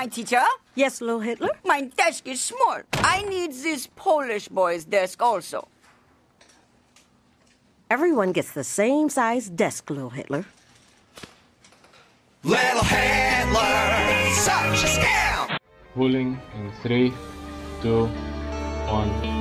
My teacher? Yes, little Hitler? My desk is small. I need this Polish boy's desk also. Everyone gets the same size desk, little Hitler. Little Hitler, such a scam! Pulling in 3, 2, 1...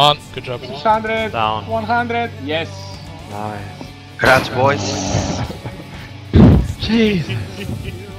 on, good job. 600, down. 100, yes. Nice. Congrats, boys. Jesus.